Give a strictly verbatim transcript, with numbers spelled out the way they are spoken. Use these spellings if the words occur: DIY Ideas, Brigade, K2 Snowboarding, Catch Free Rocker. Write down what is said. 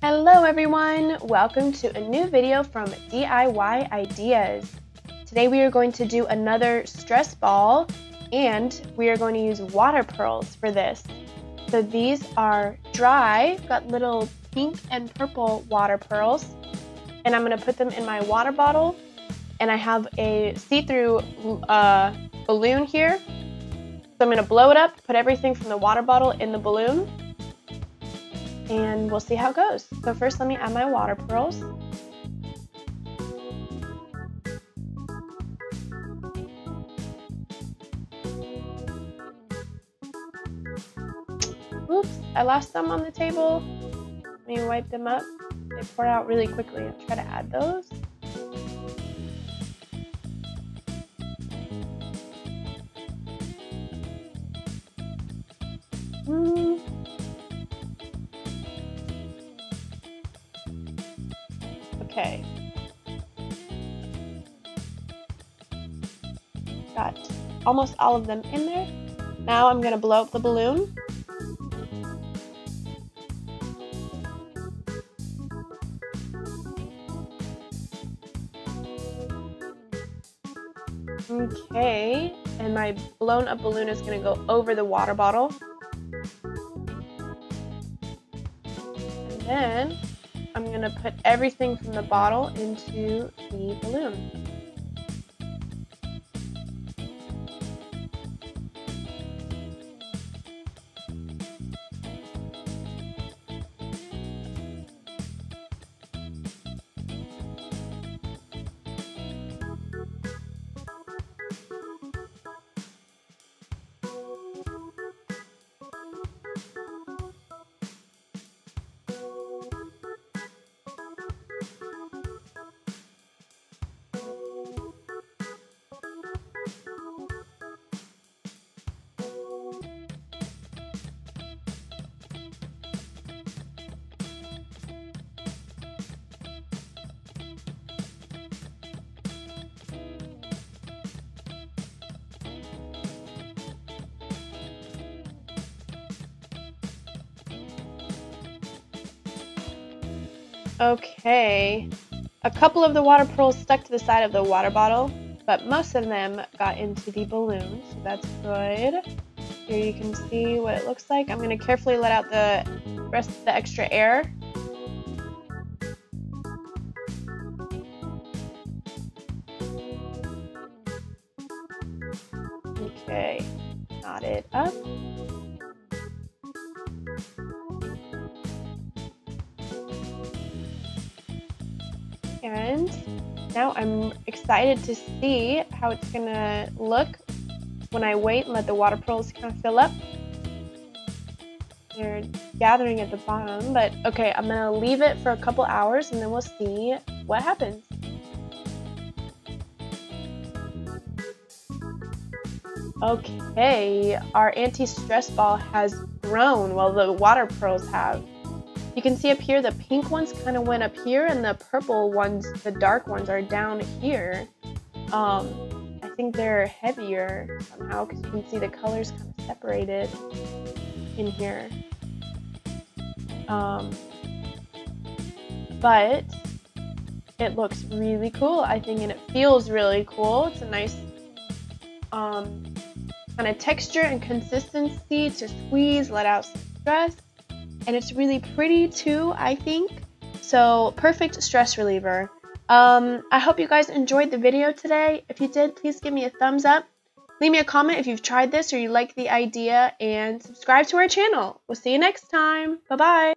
Hello everyone! Welcome to a new video from D I Y Ideas. Today we are going to do another stress ball and we are going to use water pearls for this. So these are dry, got little pink and purple water pearls, and I'm going to put them in my water bottle, and I have a see-through uh, balloon here. So I'm going to blow it up, put everything from the water bottle in the balloon, and we'll see how it goes. So first, let me add my water pearls. Oops, I lost some on the table. Let me wipe them up. They pour out really quickly. I'll try to add those. Mm. Okay. Got almost all of them in there. Now I'm going to blow up the balloon. Okay, and my blown up balloon is going to go over the water bottle. And then I'm going to put everything from the bottle into the balloon. Okay, a couple of the water pearls stuck to the side of the water bottle, but most of them got into the balloon, so that's good. Here you can see what it looks like. I'm going to carefully let out the rest of the extra air. Okay, knot it up. And now I'm excited to see how it's going to look when I wait and let the water pearls kind of fill up. They're gathering at the bottom, but okay, I'm going to leave it for a couple hours and then we'll see what happens. Okay, our anti-stress ball has grown while the water pearls have. You can see up here, the pink ones kind of went up here and the purple ones, the dark ones, are down here. Um, I think they're heavier somehow because you can see the colors kind of separated in here. Um, but it looks really cool, I think, and it feels really cool. It's a nice um, kind of texture and consistency to squeeze, let out some stress. And it's really pretty too, I think. So, perfect stress reliever. Um, I hope you guys enjoyed the video today. If you did, please give me a thumbs up. Leave me a comment if you've tried this or you like the idea, and subscribe to our channel. We'll see you next time. Bye-bye.